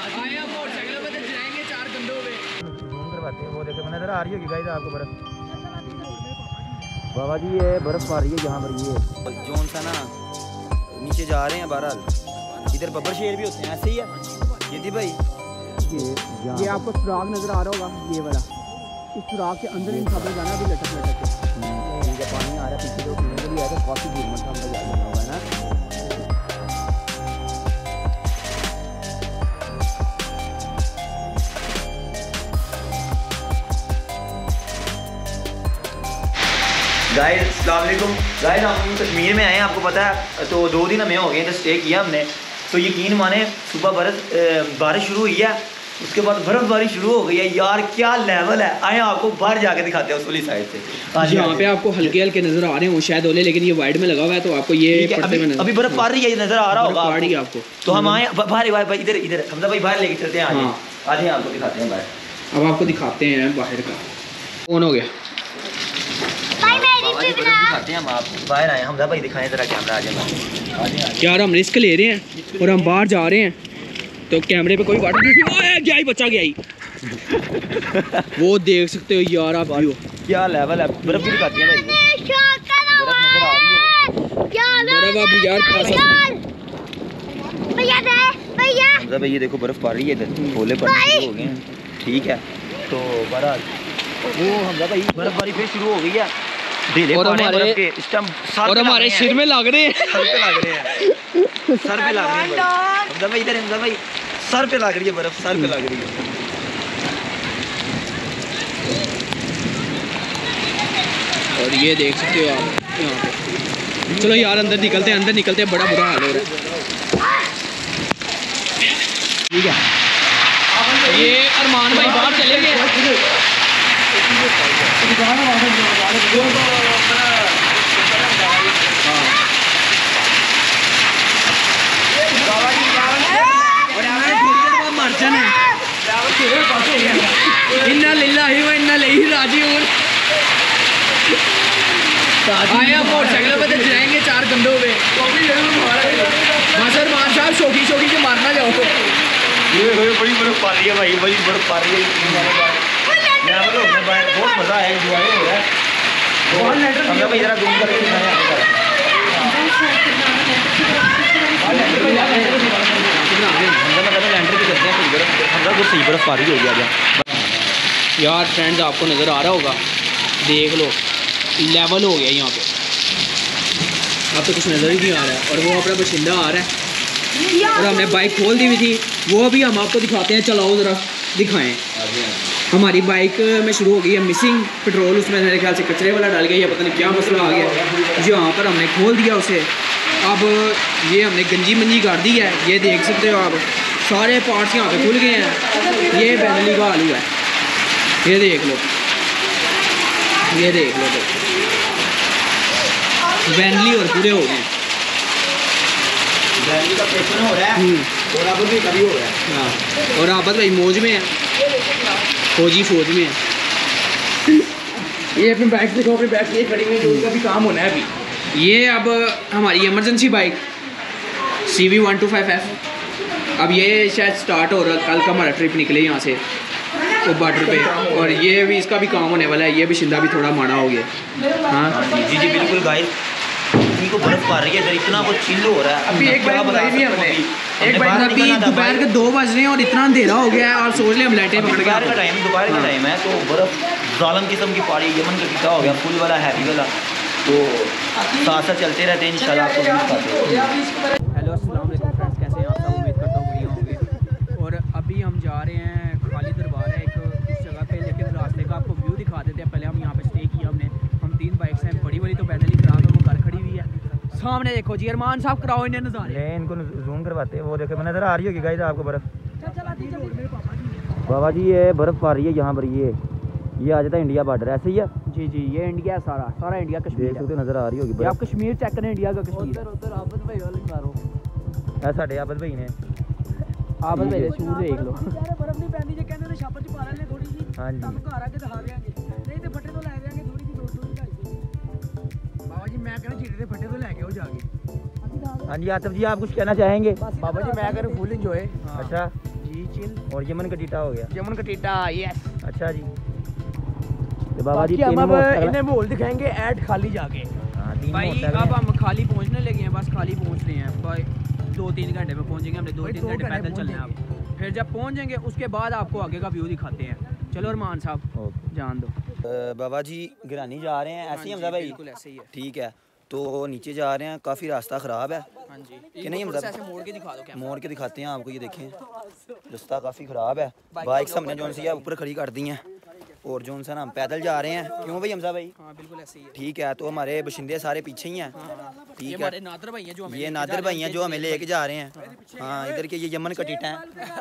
आया मोटरसाइकिल पे चलाएंगे चार कंधों पे घूम करवाते हैं। वो देखिए मैंने इधर आ रही होगी गाइस आपको बर्फ। बाबा जी ये बर्फ आ रही है यहाँ पर, ये जोन सा ना नीचे जा रहे हैं। बहरहाल इधर बब्बर शेर भी होते हैं ऐसे ही है। ये थी भाई ये आपको सुराग नजर आ रहा होगा ये वाला, इस सुराग के अंदर इन खबर जाना भी लटक लटक के पानी आ रहा है। पीछे जो पीने भी आ रहा है काफ़ी दूर मतलब मजा आ रहा होगा ना। गाइस अस्सलाम वालेकुम गाइस, हम कश्मीर में आए हैं आपको पता है, तो 2 दिन हमें हो गए तो स्टे किया हमने। तो यकीन माने सुबह बारिश शुरू हुई है, उसके बाद बर्फबारी शुरू हो गई है यार, क्या लेवल है। आए आपको बाहर जाके दिखाते हैं उस वाली साइड से। यहाँ पे आपको हल्के हल्के नजर आ रहे हों शायद ओले, लेकिन ये वाइड में लगा हुआ है तो आपको ये अभी बर्फ पड़ रही है नजर आ रहा होगा आपको। तो हम आए बाहर इधर इधर हमदा भाई बाहर लेके चलते हैं, आज आपको दिखाते हैं बाहर। अब आपको दिखाते हैं बाहर का कौन हो गया दिखाते हैं हम। आप बाहर आए हमदा भाई दिखाएं जरा कैमरा। आज यार हम रिस्क ले रहे हैं और हम बाहर जा रहे हैं तो कैमरे पे कोई वाटर गया ही बचा गया ही वो देख सकते हो यार आप व्यू क्या लेवल है। बर्फ भी दिखाते हैं भाई भैया, देखो बर्फ पड़ रही है इधर, ओले पड़ने हो गए हैं ठीक है। तो बहरहाल वो हमदा भाई बर्फबारी फिर शुरू हो गई है और हमारे सिर में लग रहे हैं सर पे लग रही है बर्फ, सर पे लग रही है। और ये देख सकते हो आप यहाँ पे। चलो यार अंदर निकलते हैं, अंदर निकलते हैं, बड़ा बुरा हाल हो रहा है। ठीक है ये अरमान भाई बाहर चले गए। इन्ना लिल्लाही व इन्ना इलैहि राजिऊन। आया मोटरसाइकिल पे चलाएंगे चार कंधों पे। मास्टर मान साहब शोकी शोकी से मारना जाओ तो बड़ी बर्फ पा रही है भाई, बड़ी बर्फ पा रही है, बहुत मजा आया है। यार फ्रेंड्स आपको नज़र आ रहा होगा, देख लो लेवल हो गया यहाँ पे, अब तो कुछ नज़र ही नहीं आ रहा है। और वो अपना बशिंदा आ रहा है और हमने बाइक खोल दी हुई थी, वो अभी हम आपको दिखाते हैं। चलाओ ज़रा दिखाएँ। हमारी बाइक में शुरू हो गई है मिसिंग पेट्रोल, उसमें मेरे ख्याल से कचरे वाला डाल गया या पता नहीं क्या मसला आ गया, जो यहाँ पर हमने खोल दिया उसे। अब ये हमने गंजी मंजी कर दी है, ये देख सकते हो आप सारे पार्ट्स यहाँ पे खुल गए हैं। ये बेनेली का आलू है, ये देख लो, ये देख लो, बेनेली और पूरे हो गए। बेनेली का पेपर हो रहा है और आपस में कभी हो रहा है। हाँ और आपस भाई मौज में है, फौजी फौज में है। ये अपनी बाइक देखो, अपनी बाइक ये खड़ी हुई है, उसका भी काम होना है अभी। ये अब हमारी इमरजेंसी बाइक CV 125F, अब ये शायद स्टार्ट हो रहा है, कल का हमारा ट्रिप निकले यहाँ से तो बॉर्डर पे, और ये भी इसका भी काम होने वाला है। ये भी शिंदा भी थोड़ा माड़ा हो गया। हाँ जी जी बिल्कुल गाइस, इनको बर्फ पड़ रही है इधर, इतना वो चिल हो रहा है। अभी एक बार बताई थी हमने, एक बार अभी दोपहर के 2 बज रहे हैं और इतना अंधेरा हो गया है। और सोच ले हम लाइटें पकड़ के दोपहर का टाइम, दोपहर का टाइम है तो बर्फ जालम किस्म की पड़ी, यमन का टिका हो गया फुल वाला हैवी वाला। तो साथ साथ चलते रहते हैं इंशाल्लाह आपको दिखाते हैं। हेलो अस्सलाम वालेकुम फ्रेंड्स, कैसे हैं आप सब, उम्मीद करता हूँ बढ़िया होंगे। और अभी हम जा रहे हैं खाली दरबार है एक जगह पे, लेकिन रास्ते का आपको व्यू दिखा देते हैं। पहले हम यहाँ पे स्टे किया हमने, हम 3 बाइक्स हैं, बड़ी बड़ी तो बैनली खराब है, वो घर खड़ी हुई है सामने। देखो जी अरमान साहब कराओ इन्हें नज़ारे, इनको जूम करवाते हैं। वो देखो मैंने नजर आ रही होगी गाइस आपको बर्फ। बाबा जी ये बर्फ पड़ रही है यहाँ पर, ये आ जाता है इंडिया बॉर्डर ऐसे ही है। जी जी ये इंडिया है, सारा सारा इंडिया कश्मीर है। नजर आ रही होगी आप कश्मीर चेक करें, इंडिया का कश्मीर। उधर उधर आबद भाई वाले मारो ऐ साडे आबद भाई ने, आबद भाई शूट देख लो यार, बर्फ नहीं पैंदी जे कहंदे छापर च पा लेने थोड़ी जी। हां जी हम घर आके दिखा देंगे, नहीं तो फट्टे तो ले जाएंगे थोड़ी जी 2-2.5। बाबा जी मैं कहना चीटे फट्टे तो लेके हो जाके। हां जी आतिफ जी आप कुछ कहना चाहेंगे। बाबा जी मैं कह रहा हूं फुल एंजॉय। अच्छा जी चील और यमन का टीटा हो गया। यमन का टीटा, यस। अच्छा जी, तो बाबा जी हम अब इन्हें बोल दिखाएंगे ऐड खाली जाके। भाई अब हम खाली पहुंचने लगे हैं, बस खाली पहुंच रहे हैं भाई, 2-3 घंटे में पहुंचेंगे। हमने 2-3 घंटे पैदल चलना है आप, फिर जब पहुंच जाएंगे उसके बाद आपको आगे का व्यू दिखाते हैं। चलो अरमान साहब जान दो। बाबा जी गिरानी जा रहे हैं, ऐसे ही हमजा भाई? बिल्कुल ऐसे ही है। ठीक है, तो नीचे जा रहे हैं, काफ़ी रास्ता ख़राब है। हाँ जी, कि नहीं हमजा? मोड़ के दिखा दो, मोड़ के दिखाते हैं आपको। ये देखें रास्ता काफ़ी ख़राब है, बाइक सामने जो सी है ऊपर खड़ी कर दी है और जो उनसे हम पैदल जा रहे हैं। क्यों भाई हमजा भाई? हाँ बिल्कुल ऐसे ही है। ठीक है, तो हमारे बशिंदे सारे पीछे ही हैं। ठीक है, ये नादर भाई हैं जो हमें लेके जा रहे हैं। हाँ, इधर के ये यमन कटीटा हैं।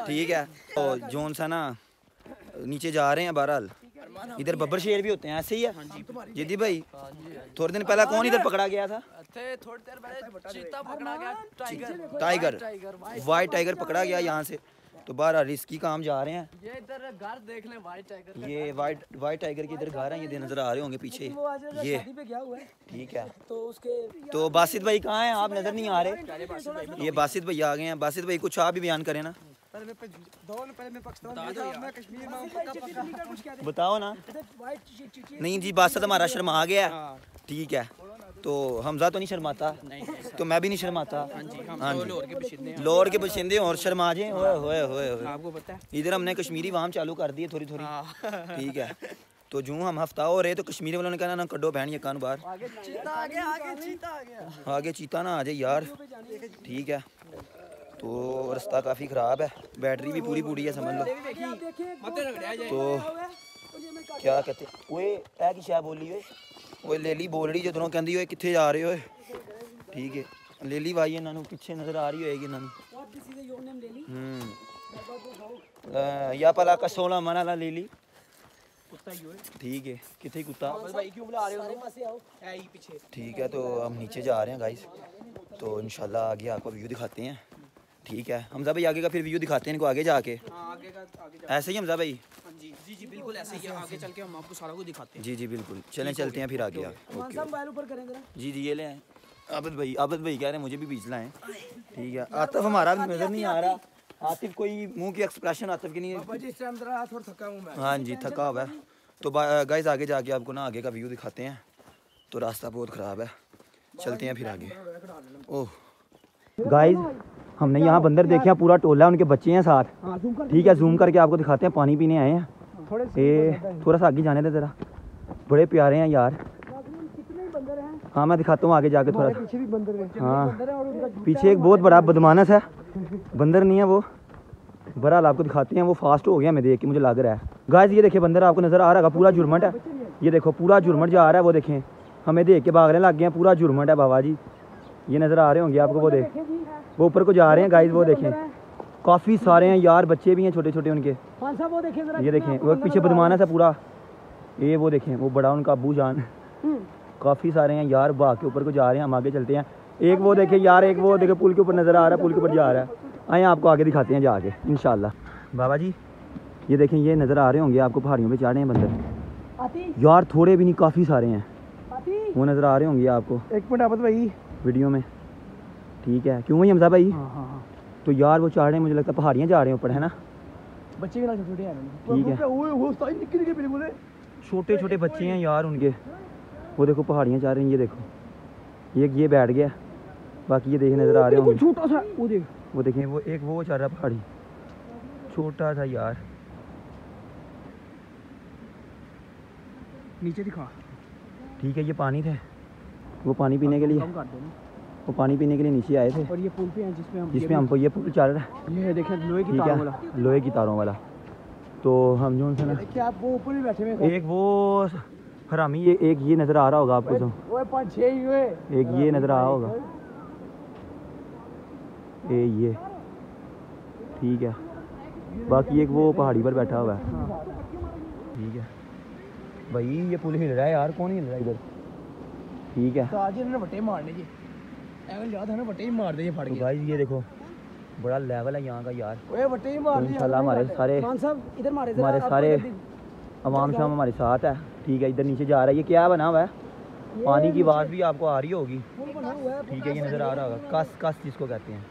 ठीक है, तो जो उनसे ना नीचे जा रहे हैं। बहरहाल इधर बब्बर शेर भी होते हैं, ऐसे ही है जिद्दी भाई? थोड़े दिन पहले कौन इधर पकड़ा गया था? टाइगर, वाइट टाइगर पकड़ा गया यहाँ से। तो बाहर रिस्की काम जा रहे हैं। ये इधर घर देख लें, वाइट टाइगर, ये वाइट टाइगर के इधर घर हैं, ये नजर आ रहे होंगे पीछे। ये ठीक है, तो उसके तो बासित भाई कहाँ हैं? आप नजर नहीं आ रहे। ये बासित भाई आ गए हैं। बासित भाई कुछ आप भी बयान करें ना। पहले मैं बताओ ना। नहीं जी, बासित हमारा शर्मा आ गया। ठीक है, तो हमजा तो नहीं शर्माता, तो मैं भी नहीं शर्माता। हाँ जी, लोर के बशिंदे और शर्मा जाए। आपको पता है इधर हमने कश्मीरी वाम चालू कर दी है थोड़ी थोड़ी। ठीक है, तो जूँ हम हफ्ता हो रहे तो कश्मीरी वालों ने कहा ना कड्डो बहन ये कान बार, आगे चीता ना आ जाए यार। ठीक है, तो रास्ता काफ़ी ख़राब है, बैटरी भी पूरी पूरी है समझ लो। तो क्या कहते ओए ऐ की शायद बोली है वो लेली बोल रही जदों कहती हो कितने जा रहे हो। ठीक है, लेली भाई इन्हों पिछे नज़र आ रही होगी इन्होंने या भला कसोला मन वाला लेली। ठीक है, कितने कुत्ता? ठीक है, तो हम नीचे जा रहे हैं गाइस, तो इंशाल्लाह आगे आपको व्यू दिखाते हैं। ठीक है हमजा भाई, आगे का फिर व्यू दिखाते हैं इनको आगे जाके। ऐसे ही हमजा भाई? जी जी जी बिल्कुल ऐसे ही, आगे चल के हम आपको सारा कुछ दिखाते हैं। जी जी बिल्कुल, चलें चलते हैं फिर आगे। जी जी, ये ले आए आबद भाई। आबद भाई कह रहे हैं मुझे भी बीच लाएं। ठीक है, आतिफ हमारा नज़र नहीं आ रहा। आतिफ कोई मुँह की एक्सप्रेशन आतिफ की नहीं है। हाँ जी, थका हुआ है। तो गाइस आगे जाके आपको ना आगे का व्यू दिखाते हैं। तो रास्ता बहुत ख़राब है, चलते हैं फिर आगे। ओह गाइस, हमने यहाँ बंदर देखे हैं, पूरा टोला, उनके बच्चे हैं साथ। ठीक है, जूम करके आपको दिखाते हैं। पानी पीने आए हैं, ये थोड़ा सा आगे जाने दे जरा। बड़े प्यारे हैं यार। हाँ मैं दिखाता हूँ आगे जाके थोड़ा सा। हाँ पीछे एक बहुत बड़ा बदमानस है, बंदर नहीं है वो। बहरहाल आपको दिखाते हैं, वो फास्ट हो गया हमें देख के मुझे लग रहा है। गाइस ये देखिए बंदर आपको नज़र आ रहा है, पूरा जुर्मट है। ये देखो पूरा जुर्मट जो आ रहा है वो देखें, हमें देख के भागने लग गए हैं। पूरा जुर्मट है बाबा जी, ये नज़र आ रहे होंगे आपको। वो देख वो ऊपर को जा रहे हैं गाइस, वो देखें काफ़ी सारे हैं यार, बच्चे भी हैं छोटे छोटे उनके। वो देखें, ये देखें वो पीछे बदमाना सा पूरा, ये वो देखें वो बड़ा उनका अबू जान। काफ़ी सारे हैं यार, भाग के ऊपर को जा रहे हैं। हम आगे चलते हैं। एक वो देखें यार, एक वो देखें पुल के ऊपर नज़र आ रहा है, पुल के ऊपर जा रहा है। आए आपको आगे दिखाते हैं जाके इंशाल्लाह। बाबा जी ये देखें, ये नज़र आ रहे होंगे आपको, पहाड़ियों पर चढ़े हैं बंदर यार, थोड़े भी नहीं काफ़ी सारे हैं, वो नज़र आ रहे होंगे आपको। एक मिनट आप भाई वीडियो में। ठीक है, क्यों वही हमजा भाई? हाँ। तो यार वो चढ़ रहे हैं, मुझे लगता है पहाड़ियाँ जा रहे हैं ऊपर, है ना? बच्चे भी ना छोटे हैं। ठीक है, वो छोटे छोटे बच्चे हैं यार उनके। वो देखो पहाड़ियाँ जा रही हैं, ये देखो ये बैठ गया, बाकी ये देखे नज़र आ रहे हैं छोटा सा। वो देखें वो एक वो चढ़ रहा पहाड़ी, छोटा सा यार। नीचे दिखा। ठीक है, ये पानी थे, वो पानी पीने के लिए, वो पानी पीने के लिए नीचे आए थे। और ये पुल पे हैं जिसमें हमको ये पुल चल रहा है, ये देखें लोहे की तारों वाला। तो हम जो उनसे ना आप वो ऊपर ही बैठे हुए, एक वो हरामी, ये एक ये नज़र आ रहा होगा आपको, तो एक ये नज़र आ रहा होगा ये। ठीक है, बाकी एक वो पहाड़ी पर बैठा हुआ है। ठीक है भाई, ये पुल हिल रहा है यार, कौन हिल रहा है इधर? ठीक है, आज इन्होंने बटे मारने जी, एवल याद है ना, बटे ही मार दे ये फाड़ के। भाई ये देखो बड़ा लेवल है यहाँ का यार। ओए बटे ही मार दिया। इंशाल्लाह हमारे सारे मान साहब इधर मारे, हमारे सारे अवाम शाम हमारे साथ है। ठीक है, इधर नीचे जा रहा है, ये क्या बना हुआ है? पानी की आवाज़ भी आपको आ रही होगी। ठीक है, ये नज़र आ रहा होगा, कस जिसको कहते हैं।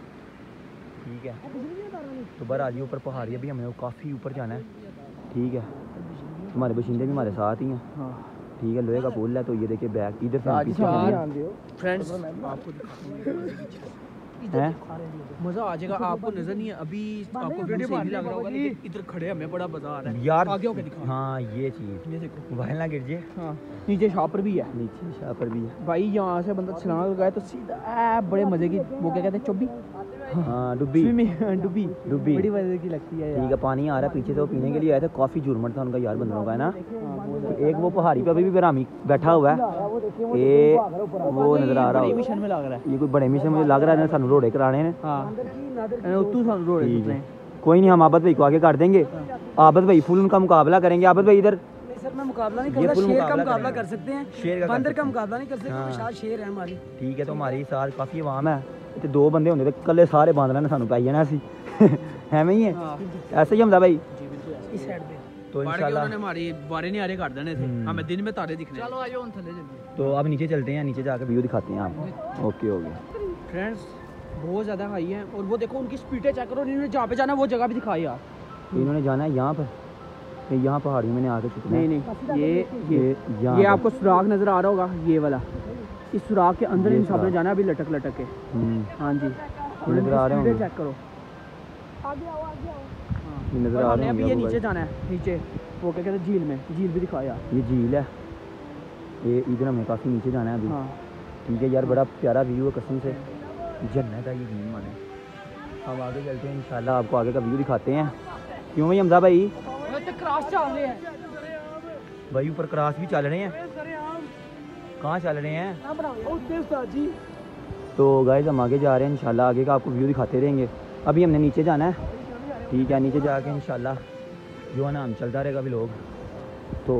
ठीक है। तो बहरहाल ऊपर पहाड़ी अभी हमें काफ़ी ऊपर जाना है, ठीक है। हमारे बशिंदे भी हमारे साथ ही हैं, ठीक है। लोहे का पुल है, तो ये देखिए बैग इधर फ्रेंड्स हैं, मज़ा आ जाएगा। आपको नजर नहीं है अभी, आपको वीडियो सही लग रहा होगा, लेकिन इधर खड़े हमें बड़ा मज़ा आ रहा है यार। आगे होके दिखाओ। हाँ ये चीज़, ये देखो भाई ना गिर जाए। हाँ नीचे शापर भी है, नीचे शापर भी है भाई। यहाँ से बंदा छलांग लगाए तो सीधा बड़े मज़े की, वो क्या कहते हैं, चुब्बी। हाँ डुब्बी डुब्बी डुब्बी बड़ी मज़े की लगती है, ठीक है। पानी आ रहा है पीछे से, वो पीने के लिए आया था। काफ़ी जुर्मट था उनका यार, बंदरों का है ना। एक वो पहाड़ी पे अभी भी बरामी बैठा हुआ है, ये वो नजर आ रहा है। मिशन में लग रहा है ये, कोई बड़े मिशन में लग रहा है। सानू रोड़े कराने ने, कोई नहीं, हम आबद भाई को आगे कर देंगे। आबद भाई फुल उनका मुकाबला करेंगे। आबद भाई इधर मैं मुकाबला नहीं कर सकता, शेर का मुकाबला कर सकते हैं, बंदर का मुकाबला नहीं कर सकते, शेर है हमारी, ठीक है। तो हमारी साथ काफ़ी आवाम है, तो दो बंदे होंगे तो कल सारे बांध लेना, सानू पाई जाना असी, है मैं ही है ऐसा ही हमदा भाई। तो इंशाल्लाह हमारी बारे नहीं आ रहे कर देने थे, हमें दिन में तारे दिखने। चलो आइए उन थले जल्दी। तो अब नीचे चलते हैं, नीचे जाकर व्यू दिखाते हैं आपको। ओके हो गया फ्रेंड्स, बहुत ज़्यादा हाई है। और वो देखो उनकी स्पीडें चेक करो, इन्होंने जहाँ पे जाना है वो जगह भी दिखाई यार। इन्होंने जाना है यहाँ पर, यहाँ पहाड़ी में आके छुपना। नहीं ये आपको सुराख नज़र आ रहा होगा, ये वाला, इस सुराख के अंदर इन सब ने जाना है अभी लटक लटक के। हाँ जी नजर आ रहे हैं, चेक करो नजर आ रहे हैं। अभी ये नीचे जाना है, नीचे वो क्या कहते हैं झील में, झील भी दिखाया, ये झील है, ये इधर हमें काफ़ी नीचे जाना है अभी, ठीक है यार। बड़ा प्यारा व्यू है कसम से, जन्नत है ये झील माने। हम आगे चलते हैं, इंशाल्लाह आपको आगे का व्यू दिखाते हैं। क्यों भाई हमजा भाई क्रॉस चल रहे हैं भाई, ऊपर क्रॉस भी चल रहे हैं। कहाँ चल रहे हैं? तो गाइस हम आगे जा रहे हैं, इंशाल्लाह आगे का आपको व्यू दिखाते रहेंगे। अभी हमने नीचे जाना है, ठीक है। नीचे जाके इंशाल्लाह जो है ना हम चलता रहेगा व्लॉग। तो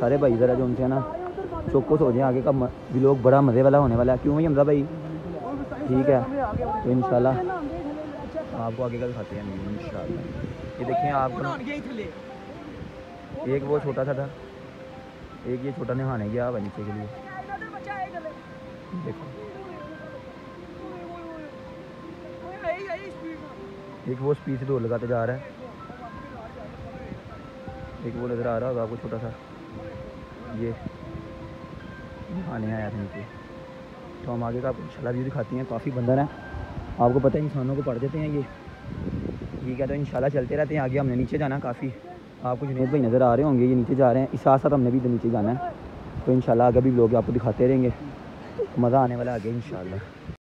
सारे भाई ज़रा जो उनसे है ना चौकस हो जाए, आगे का व्लॉग बड़ा मज़े वाला होने वाला है। क्यों भाई हमजा भाई? ठीक है, तो इंशाल्लाह आपको आगे का दिखाते हैं इंशाल्लाह। ये देखें आप, एक वो छोटा सा था, एक ये छोटा नहाने गया आप नीचे के लिए, देखो एक वो स्पीड से दौड़ लगाते जा रहा है। एक वो नज़र आ रहा होगा आपको छोटा सा, ये नहाने आया था नीचे। तो हम आगे का आपको इंशाल्लाह व्यू दिखाती हैं। काफ़ी बंदर हैं, आपको पता है इंसानों को पढ़ देते हैं ये, ठीक है। तो इंशाल्लाह चलते रहते हैं आगे। हमने नीचे जाना, काफ़ी आपको जुनेद भाई नज़र आ रहे होंगे, ये नीचे जा रहे हैं। इस साथ हमने भी इधर नीचे जाना है, तो इंशाल्लाह आगे भी लोग आपको दिखाते रहेंगे, मज़ा आने वाला आगे इंशाल्लाह।